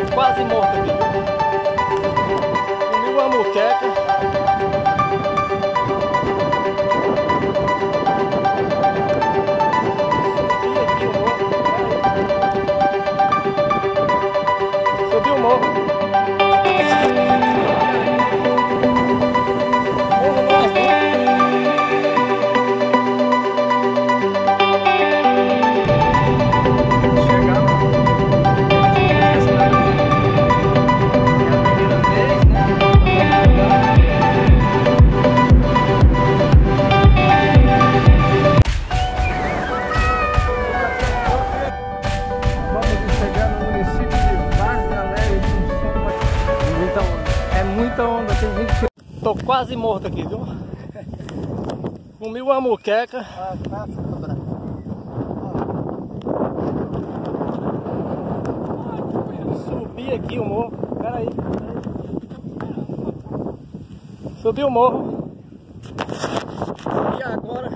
estão quase mortas aqui. Comigo uma moqueca. Subi o morro. Tô quase morto aqui, viu? Comi uma moqueca. Subi aqui o morro. Peraí. Subi o morro. E agora?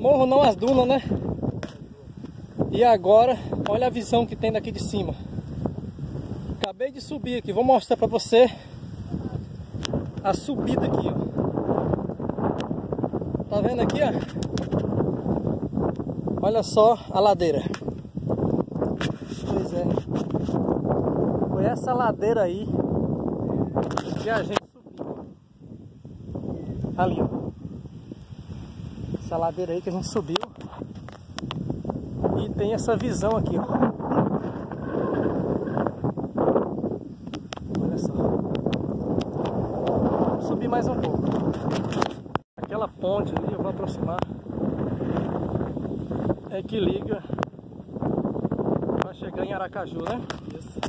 Morro não, as dunas, né? E agora, olha a visão que tem daqui de cima. Acabei de subir aqui, vou mostrar pra você a subida aqui, ó. Tá vendo aqui, ó? Olha só a ladeira. Pois é. Foi essa ladeira aí que a gente subiu. Ali, ó. Essa ladeira aí que a gente subiu. E tem essa visão aqui, ó. Mais um pouco. Aquela ponte ali, eu vou aproximar, é que liga para chegar em Aracaju, né? Isso.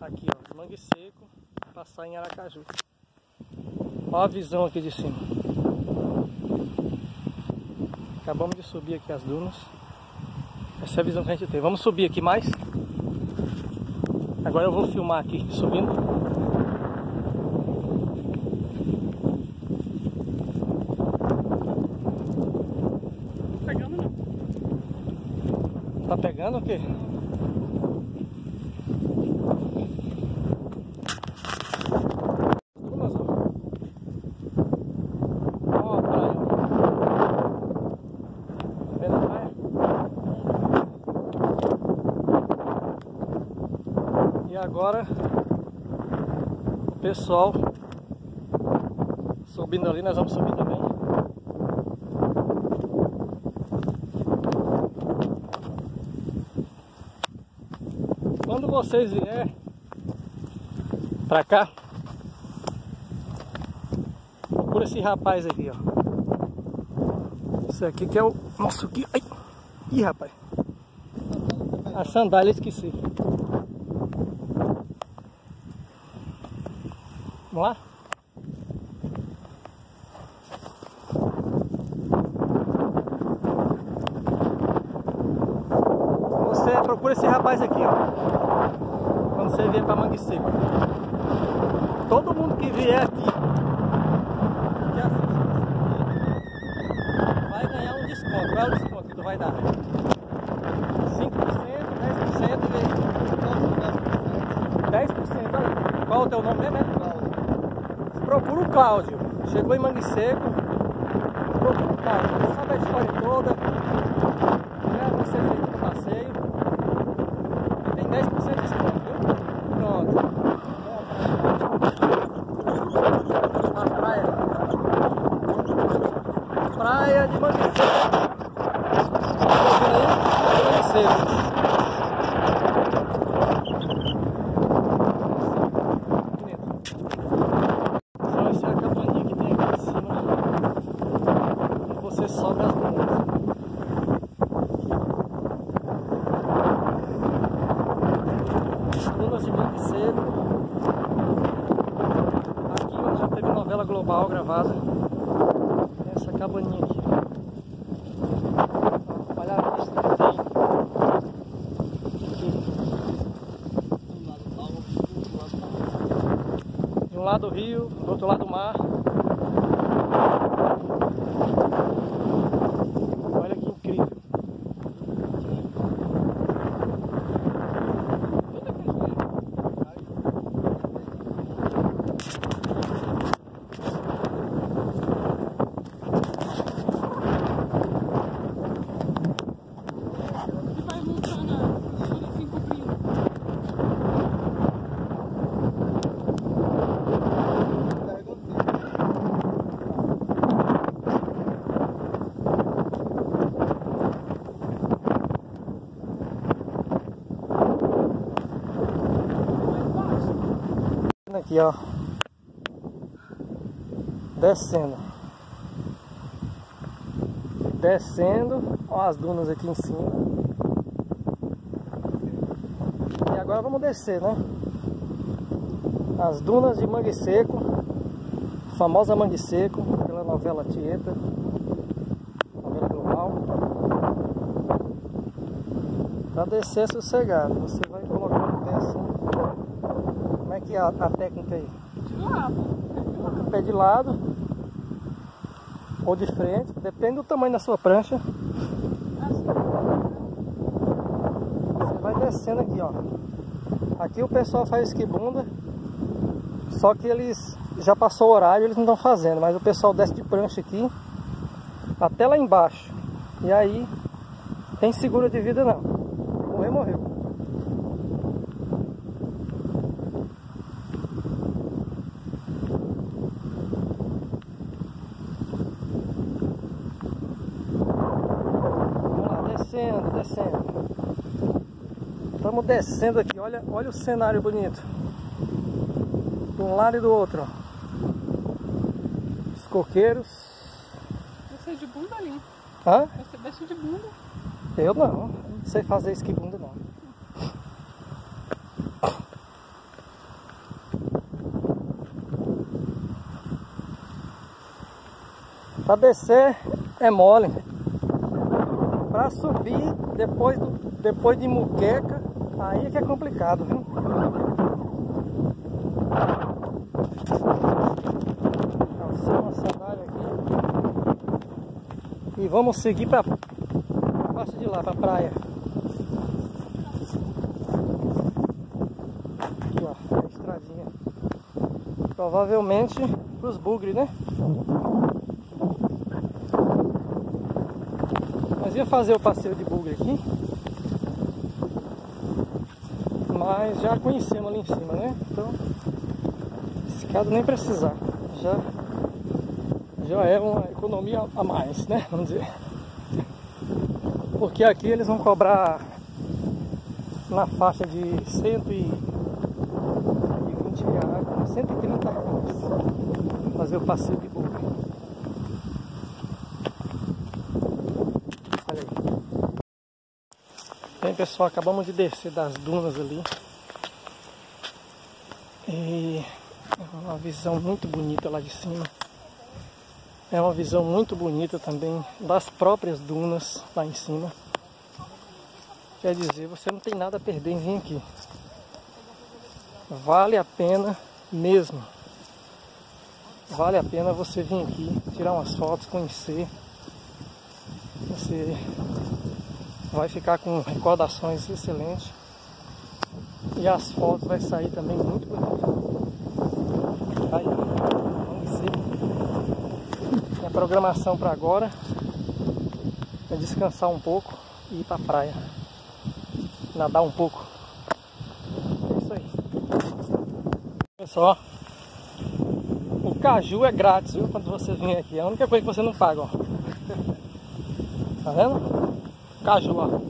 Aqui, ó, Mangue Seco, passar em Aracaju. Olha a visão aqui de cima. Acabamos de subir aqui as dunas. Essa é a visão que a gente tem. Vamos subir aqui mais. Agora eu vou filmar aqui subindo. Tá pegando o quê? Ó, a praia. Pela praia. E agora o pessoal subindo ali, nós vamos subir também. Quando vocês vierem pra cá, procura esse rapaz aqui, ó. Esse aqui que é o nosso guia. Ai! Ih, rapaz! A sandália, esqueci. Vamos lá? Você procura esse rapaz aqui, ó. Você vier para Mangue Seco, todo mundo que vier aqui que assiste, vai ganhar um desconto. Qual é o desconto que tu vai dar? 5%, 10%, 10%. Qual é o teu nome mesmo? Cláudio. Procura o Cláudio. Chegou em Mangue Seco, procura o Cláudio. Sabe a história toda. Leva você feito no passeio. E tem 10% de desconto. Praia de Mangue Seco. Só essa cabaninha que tem aqui em cima. E você sobe as dunas. As dunas de Mangue Seco. Aqui onde já teve novela global gravada. Essa cabaninha aqui. Olha a vista que tem. Aqui. De um lado o rio, do outro lado o mar. Olha que incrível. aqui, ó, descendo, ó, as dunas aqui em cima. E agora vamos descer, né? As dunas de Mangue Seco, a famosa Mangue Seco, pela novela Tieta, novela global. Para descer sossegado, você vai colocar o pé assim. Como é que é a técnica aí? De lado. Pé de lado ou de frente, depende do tamanho da sua prancha. Você vai descendo aqui, ó. Aqui o pessoal faz esquibunda, só que eles já passou o horário, eles não estão fazendo, mas o pessoal desce de prancha aqui até lá embaixo. E aí tem seguro de vida não. Morrer, morreu. Estamos descendo aqui, olha o cenário bonito. De um lado e do outro, ó. Os coqueiros. Você é de bunda ali? Hã? Você desce de bunda? Eu não sei fazer esquibunda não. Para descer é mole. Para subir depois de muqueca, aí é que é complicado, viu? Calçamos a sandália aqui e vamos seguir para baixo de lá, para a praia. Aqui, ó, a estradinha. Provavelmente para os bugres, né? Mas ia fazer o passeio de bugre aqui. Mas já conhecemos ali em cima, né? Então, esse caso nem precisar. Já é uma economia a mais, né? Vamos dizer. Porque aqui eles vão cobrar na faixa de R$120, R$130 fazer o passeio de bugre. Bem, pessoal, acabamos de descer das dunas ali e é uma visão muito bonita lá de cima. É uma visão muito bonita também das próprias dunas lá em cima. Quer dizer, você não tem nada a perder em vir aqui. Vale a pena mesmo. Vale a pena você vir aqui, tirar umas fotos, conhecer. Você vai ficar com recordações excelentes e as fotos vai sair também muito bonitas. Aí, vamos ver. Minha programação para agora é descansar um pouco e ir para a praia, nadar um pouco. É isso aí. Pessoal, o caju é grátis, viu? Quando você vem aqui, é a única coisa que você não paga, ó. Tá vendo? Caju, ó.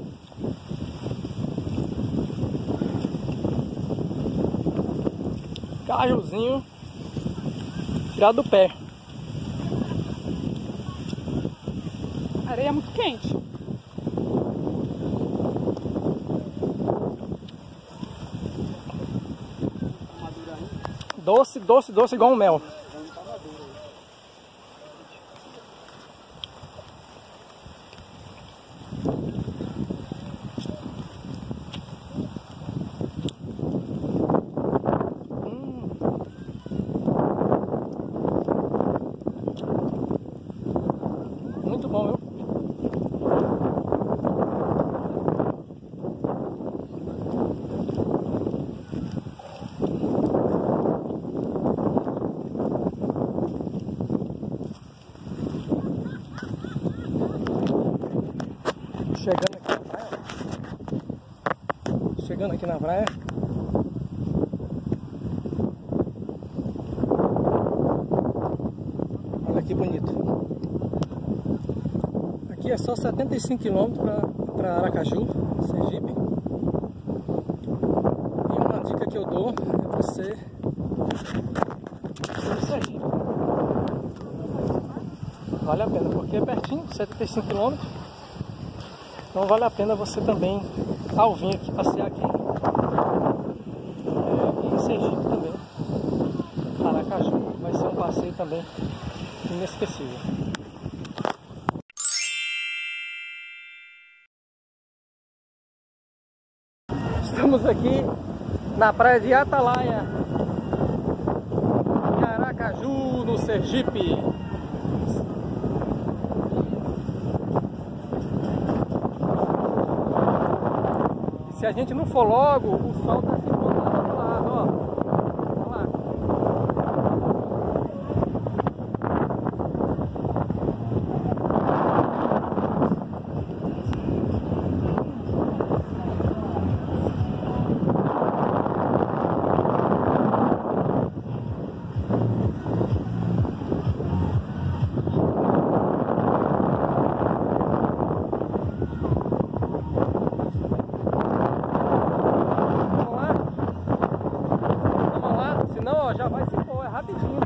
Cajuzinho tirado do pé. A areia é muito quente. Doce, doce, doce igual um mel. Chegando aqui na praia. Olha que bonito. Aqui é só 75 km para Aracaju, Sergipe. E uma dica que eu dou é você É isso aí. Vale a pena, porque é pertinho, 75 km. Então vale a pena você também, ao vir aqui, passear aqui. Aqui em Sergipe também. Aracaju. Vai ser um passeio também inesquecível. Estamos aqui na praia de Atalaia, em Aracaju, no Sergipe. E se a gente não for logo, o sol está se pondo do lado, ó. Olha lá. Já vai se pôr, é rapidinho.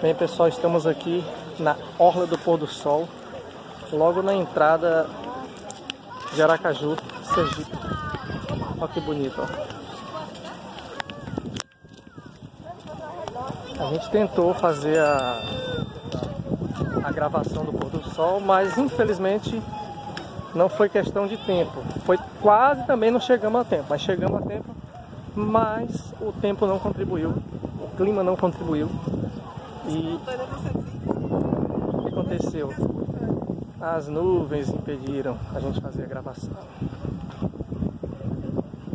Bem, pessoal, estamos aqui na orla do pôr do sol, logo na entrada de Aracaju, Sergipe. Olha que bonito, ó. A gente tentou fazer a gravação do pôr do sol, mas infelizmente não foi questão de tempo, foi quase também não chegamos a tempo, mas chegamos a tempo, mas o tempo não contribuiu, o clima não contribuiu e o que aconteceu? As nuvens impediram a gente fazer a gravação.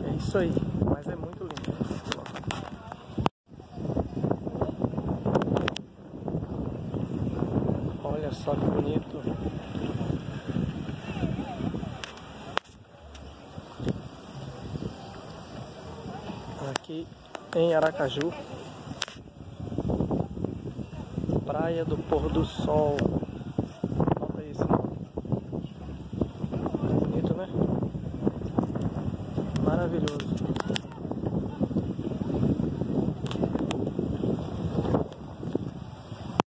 É isso aí, mas é muito lindo. Olha só que bonito. Aqui em Aracaju, praia do pôr do sol.